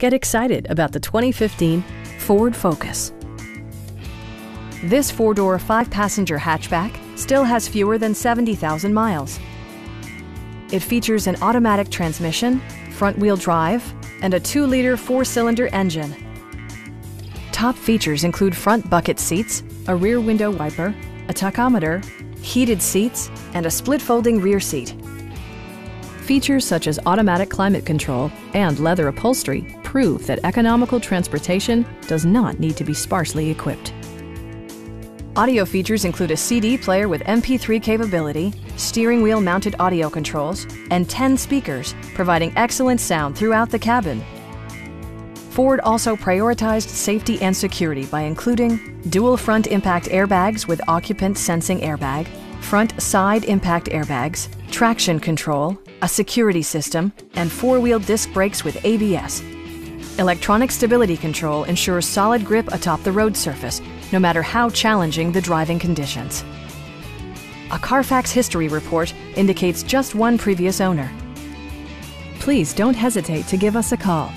Get excited about the 2015 Ford Focus. This four-door, five-passenger hatchback still has fewer than 70,000 miles. It features an automatic transmission, front-wheel drive, and a 2-liter four-cylinder engine. Top features include front bucket seats, a rear window wiper, a tachometer, heated seats, and a split-folding rear seat. Features such as automatic climate control and leather upholstery prove that economical transportation does not need to be sparsely equipped. Audio features include a CD player with MP3 capability, steering wheel mounted audio controls, and 10 speakers, providing excellent sound throughout the cabin. Ford also prioritized safety and security by including dual front impact airbags with occupant sensing airbag, front side impact airbags, traction control, a security system, and four-wheel disc brakes with ABS. Electronic stability control ensures solid grip atop the road surface, no matter how challenging the driving conditions. A Carfax history report indicates just one previous owner. Please don't hesitate to give us a call.